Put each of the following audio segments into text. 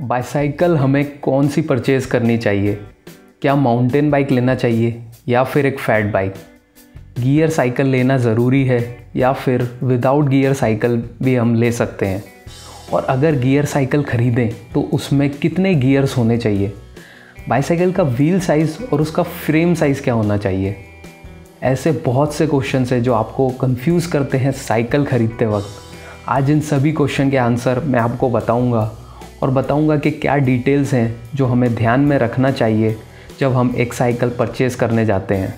Bicycle हमें कौन सी purchase करनी चाहिए, क्या माउंटेन बाइक लेना चाहिए या फिर एक फैट बाइक, गियर साइकिल लेना ज़रूरी है या फिर विदाउट गियर साइकिल भी हम ले सकते हैं, और अगर गियर साइकिल ख़रीदें तो उसमें कितने गियर्स होने चाहिए, बाइसाइकिल का व्हील साइज़ और उसका फ्रेम साइज़ क्या होना चाहिए। ऐसे बहुत से क्वेश्चन हैं जो आपको कंफ्यूज करते हैं साइकिल ख़रीदते वक्त। आज इन सभी क्वेश्चन के आंसर मैं आपको बताऊंगा और बताऊंगा कि क्या डिटेल्स हैं जो हमें ध्यान में रखना चाहिए जब हम एक साइकिल परचेज़ करने जाते हैं।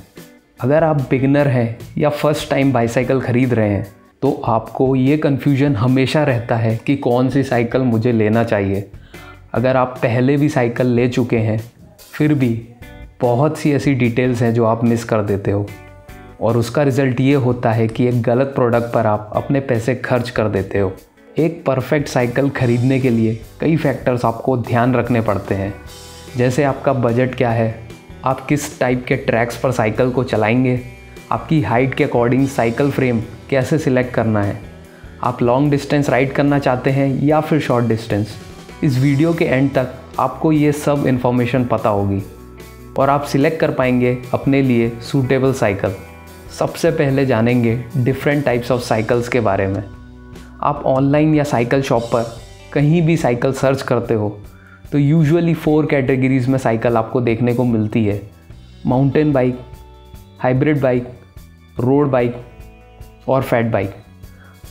अगर आप बिगिनर हैं या फर्स्ट टाइम बाइसाइकिल ख़रीद रहे हैं तो आपको ये कन्फ्यूजन हमेशा रहता है कि कौन सी साइकिल मुझे लेना चाहिए। अगर आप पहले भी साइकिल ले चुके हैं फिर भी बहुत सी ऐसी डिटेल्स हैं जो आप मिस कर देते हो और उसका रिज़ल्ट ये होता है कि एक गलत प्रोडक्ट पर आप अपने पैसे खर्च कर देते हो। एक परफेक्ट साइकिल ख़रीदने के लिए कई फैक्टर्स आपको ध्यान रखने पड़ते हैं, जैसे आपका बजट क्या है, आप किस टाइप के ट्रैक्स पर साइकिल को चलाएंगे, आपकी हाइट के अकॉर्डिंग साइकिल फ्रेम कैसे सिलेक्ट करना है, आप लॉन्ग डिस्टेंस राइड करना चाहते हैं या फिर शॉर्ट डिस्टेंस। इस वीडियो के एंड तक आपको ये सब इन्फॉर्मेशन पता होगी और आप सिलेक्ट कर पाएंगे अपने लिए सूटेबल साइकिल। सबसे पहले जानेंगे डिफरेंट टाइप्स ऑफ साइकिल्स के बारे में। आप ऑनलाइन या साइकिल शॉप पर कहीं भी साइकिल सर्च करते हो तो यूजुअली 4 कैटेगरीज़ में साइकिल आपको देखने को मिलती है, mountain bike, hybrid bike, road bike और fat bike.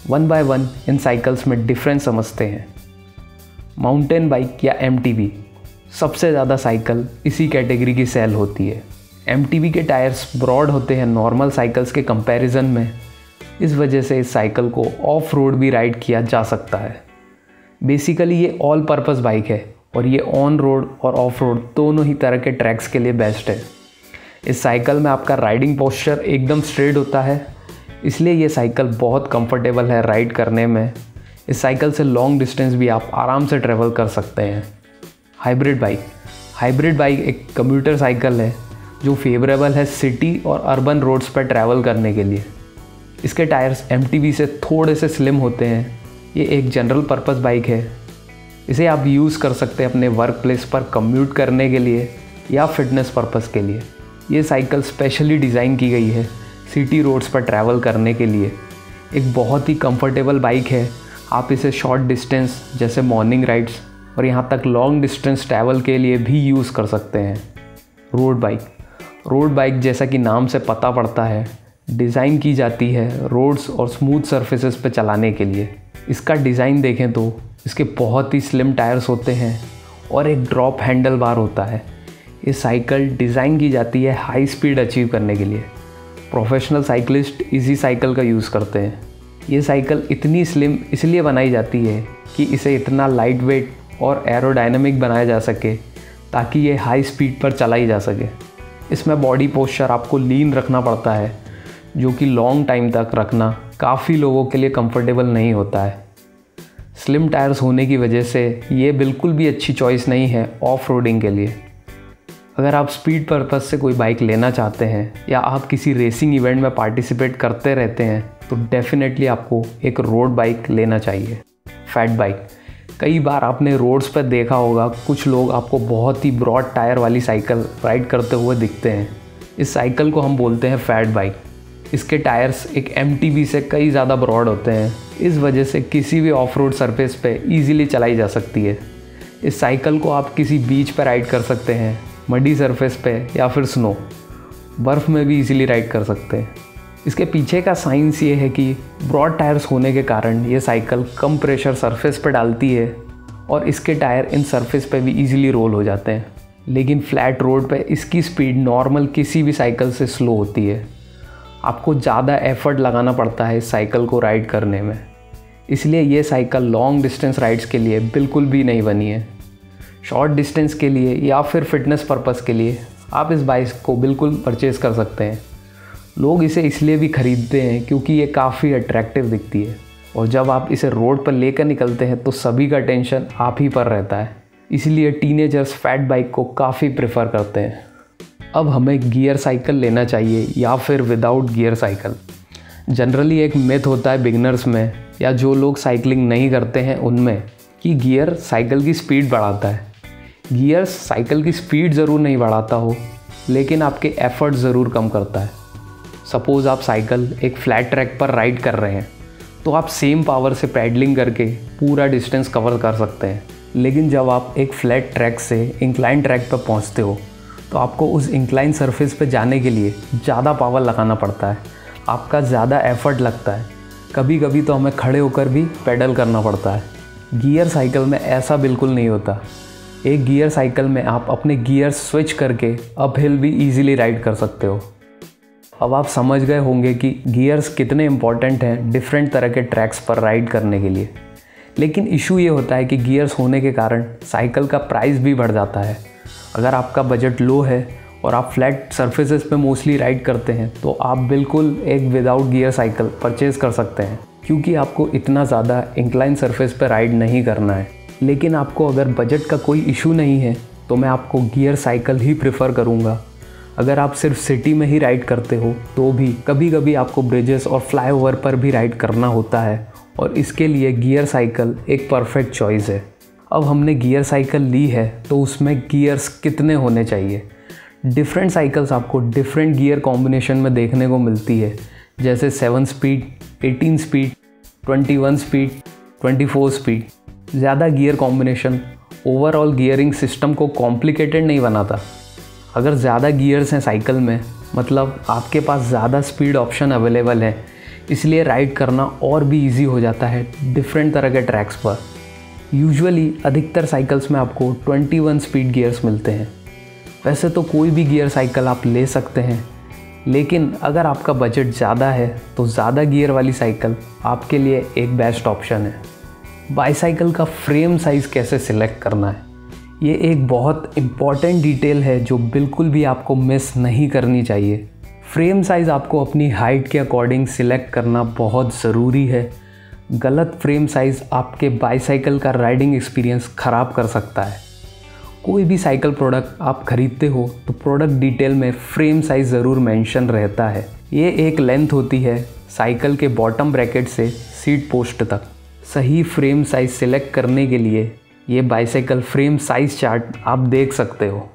One by one इन साइकिल्स में डिफरेंस समझते हैं। माउंटेन बाइक या MTB, सबसे ज़्यादा साइकिल इसी कैटेगरी की सेल होती है। MTB के टायर्स ब्रॉड होते हैं नॉर्मल साइकिल्स के कंपैरिजन में, इस वजह से इस साइकिल को ऑफ रोड भी राइड किया जा सकता है। बेसिकली ये ऑल पर्पस बाइक है और ये ऑन रोड और ऑफ रोड दोनों ही तरह के ट्रैक्स के लिए बेस्ट है। इस साइकिल में आपका राइडिंग पोस्चर एकदम स्ट्रेट होता है, इसलिए ये साइकिल बहुत कंफर्टेबल है राइड करने में। इस साइकिल से लॉन्ग डिस्टेंस भी आप आराम से ट्रेवल कर सकते हैं। हाइब्रिड बाइक, हाइब्रिड बाइक एक कम्यूटर साइकिल है जो फेवरेबल है सिटी और अर्बन रोड्स पर ट्रैवल करने के लिए। इसके टायर्स MTB से थोड़े से स्लिम होते हैं। ये एक जनरल पर्पस बाइक है, इसे आप यूज़ कर सकते हैं अपने वर्क प्लेस पर कम्यूट करने के लिए या फिटनेस पर्पस के लिए। ये साइकिल स्पेशली डिज़ाइन की गई है सिटी रोड्स पर ट्रैवल करने के लिए। एक बहुत ही कंफर्टेबल बाइक है, आप इसे शॉर्ट डिस्टेंस जैसे मॉर्निंग राइड्स और यहाँ तक लॉन्ग डिस्टेंस ट्रैवल के लिए भी यूज़ कर सकते हैं। रोड बाइक, रोड बाइक जैसा कि नाम से पता पड़ता है डिज़ाइन की जाती है रोड्स और स्मूथ सरफेसेस पर चलाने के लिए। इसका डिज़ाइन देखें तो इसके बहुत ही स्लिम टायर्स होते हैं और एक ड्रॉप हैंडल बार होता है। ये साइकिल डिज़ाइन की जाती है हाई स्पीड अचीव करने के लिए। प्रोफेशनल साइकिलिस्ट इसी साइकिल का यूज़ करते हैं। ये साइकिल इतनी स्लिम इसलिए बनाई जाती है कि इसे इतना लाइट वेट और एरोडाइनमिक बनाया जा सके ताकि ये हाई स्पीड पर चलाई जा सके। इसमें बॉडी पोस्चर आपको लीन रखना पड़ता है, जो कि लॉन्ग टाइम तक रखना काफ़ी लोगों के लिए कंफर्टेबल नहीं होता है। स्लिम टायर्स होने की वजह से ये बिल्कुल भी अच्छी चॉइस नहीं है ऑफ रोडिंग के लिए। अगर आप स्पीड पर्पज़ से कोई बाइक लेना चाहते हैं या आप किसी रेसिंग इवेंट में पार्टिसिपेट करते रहते हैं तो डेफिनेटली आपको एक रोड बाइक लेना चाहिए। फैट बाइक, कई बार आपने रोड्स पर देखा होगा कुछ लोग आपको बहुत ही ब्रॉड टायर वाली साइकिल राइड करते हुए दिखते हैं। इस साइकिल को हम बोलते हैं फैट बाइक। इसके टायर्स एक MTB से कई ज़्यादा ब्रॉड होते हैं, इस वजह से किसी भी ऑफ रोड सरफेस पे ईजिली चलाई जा सकती है। इस साइकिल को आप किसी बीच पर राइड कर सकते हैं, मडी सरफेस पे या फिर स्नो, बर्फ़ में भी ईजिली राइड कर सकते हैं। इसके पीछे का साइंस ये है कि ब्रॉड टायर्स होने के कारण ये साइकिल कम प्रेशर सरफेस पर डालती है और इसके टायर इन सरफेस पर भी इजीली रोल हो जाते हैं। लेकिन फ्लैट रोड पर इसकी स्पीड नॉर्मल किसी भी साइकिल से स्लो होती है। आपको ज़्यादा एफर्ट लगाना पड़ता है इस साइकिल को राइड करने में, इसलिए ये साइकिल लॉन्ग डिस्टेंस राइड्स के लिए बिल्कुल भी नहीं बनी है। शॉर्ट डिस्टेंस के लिए या फिर फिटनेस पर्पज़ के लिए आप इस बाइक को बिल्कुल परचेज़ कर सकते हैं। लोग इसे इसलिए भी ख़रीदते हैं क्योंकि ये काफ़ी अट्रैक्टिव दिखती है और जब आप इसे रोड पर लेकर निकलते हैं तो सभी का टेंशन आप ही पर रहता है, इसलिए टीनेजर्स फैट बाइक को काफ़ी प्रेफर करते हैं। अब हमें गियर साइकिल लेना चाहिए या फिर विदाउट गियर साइकिल, जनरली एक मिथ होता है बिगिनर्स में या जो लोग साइकिलिंग नहीं करते हैं उनमें कि गियर साइकिल की स्पीड बढ़ाता है। गियर साइकिल की स्पीड ज़रूर नहीं बढ़ाता हो, लेकिन आपके एफर्ट ज़रूर कम करता है। सपोज़ आप साइकिल एक फ्लैट ट्रैक पर राइड कर रहे हैं, तो आप सेम पावर से पैडलिंग करके पूरा डिस्टेंस कवर कर सकते हैं। लेकिन जब आप एक फ्लैट ट्रैक से इंक्लाइन ट्रैक पर पहुंचते हो, तो आपको उस इंक्लाइन सरफेस पर जाने के लिए ज़्यादा पावर लगाना पड़ता है, आपका ज़्यादा एफर्ट लगता है। कभी कभी तो हमें खड़े होकर भी पैडल करना पड़ता है। गियर साइकिल में ऐसा बिल्कुल नहीं होता। एक गियर साइकिल में आप अपने गियर स्विच करके अपहिल भी ईजिली राइड कर सकते हो। अब आप समझ गए होंगे कि गियर्स कितने इम्पॉर्टेंट हैं डिफरेंट तरह के ट्रैक्स पर राइड करने के लिए। लेकिन इशू ये होता है कि गियर्स होने के कारण साइकिल का प्राइस भी बढ़ जाता है। अगर आपका बजट लो है और आप फ्लैट सरफेसेस पे मोस्टली राइड करते हैं, तो आप बिल्कुल एक विदाउट गियर साइकिल परचेज़ कर सकते हैं, क्योंकि आपको इतना ज़्यादा इंक्लाइन सरफेस पर राइड नहीं करना है। लेकिन आपको अगर बजट का कोई इशू नहीं है, तो मैं आपको गियर साइकिल ही प्रेफर करूँगा। अगर आप सिर्फ सिटी में ही राइड करते हो, तो भी कभी कभी आपको ब्रिजेस और फ्लाईओवर पर भी राइड करना होता है, और इसके लिए गियर साइकिल एक परफेक्ट चॉइस है। अब हमने गियर साइकिल ली है, तो उसमें गियर्स कितने होने चाहिए। डिफरेंट साइकिल्स आपको डिफरेंट गियर कॉम्बिनेशन में देखने को मिलती है, जैसे 7 स्पीड, 18 स्पीड, 21 स्पीड, 24 स्पीड। ज़्यादा gear combination overall gearing system को कॉम्प्लिकेटेड नहीं बनाता। अगर ज़्यादा गियर्स हैं साइकिल में, मतलब आपके पास ज़्यादा स्पीड ऑप्शन अवेलेबल है, इसलिए राइड करना और भी इजी हो जाता है डिफरेंट तरह के ट्रैक्स पर। यूजुअली अधिकतर साइकिल्स में आपको 21 स्पीड गियर्स मिलते हैं। वैसे तो कोई भी गियर साइकिल आप ले सकते हैं, लेकिन अगर आपका बजट ज़्यादा है, तो ज़्यादा गियर वाली साइकिल आपके लिए एक बेस्ट ऑप्शन है। बाईसाइकिल का फ्रेम साइज़ कैसे सिलेक्ट करना है, ये एक बहुत इम्पॉर्टेंट डिटेल है जो बिल्कुल भी आपको मिस नहीं करनी चाहिए। फ्रेम साइज़ आपको अपनी हाइट के अकॉर्डिंग सिलेक्ट करना बहुत ज़रूरी है। गलत फ्रेम साइज़ आपके बाईसाइकिल का राइडिंग एक्सपीरियंस ख़राब कर सकता है। कोई भी साइकिल प्रोडक्ट आप ख़रीदते हो, तो प्रोडक्ट डिटेल में फ्रेम साइज़ ज़रूर मेंशन रहता है। ये एक लेंथ होती है साइकिल के बॉटम ब्रैकेट से सीट पोस्ट तक। सही फ्रेम साइज़ सिलेक्ट करने के लिए ये बाईसाइकिल फ्रेम साइज़ चार्ट आप देख सकते हो।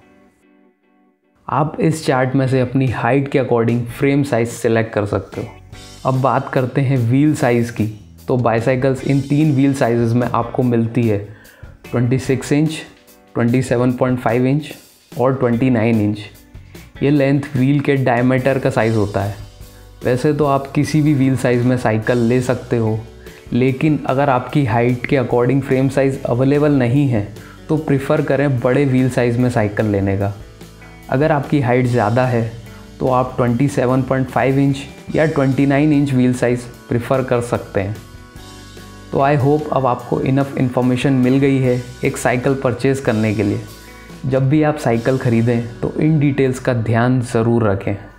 आप इस चार्ट में से अपनी हाइट के अकॉर्डिंग फ्रेम साइज़ सिलेक्ट कर सकते हो। अब बात करते हैं व्हील साइज़ की। तो बाईसाइकिल्स इन 3 व्हील साइज़ में आपको मिलती है, 26 इंच, 27.5 इंच और 29 इंच। ये लेंथ व्हील के डायमीटर का साइज़ होता है। वैसे तो आप किसी भी व्हील साइज़ में साइकिल ले सकते हो, लेकिन अगर आपकी हाइट के अकॉर्डिंग फ्रेम साइज़ अवेलेबल नहीं है, तो प्रिफ़र करें बड़े व्हील साइज़ में साइकिल लेने का। अगर आपकी हाइट ज़्यादा है, तो आप 27.5 इंच या 29 इंच व्हील साइज़ प्रिफ़र कर सकते हैं। तो आई होप अब आपको इनफ इन्फॉर्मेशन मिल गई है एक साइकिल परचेज़ करने के लिए। जब भी आप साइकिल ख़रीदें, तो इन डिटेल्स का ध्यान ज़रूर रखें।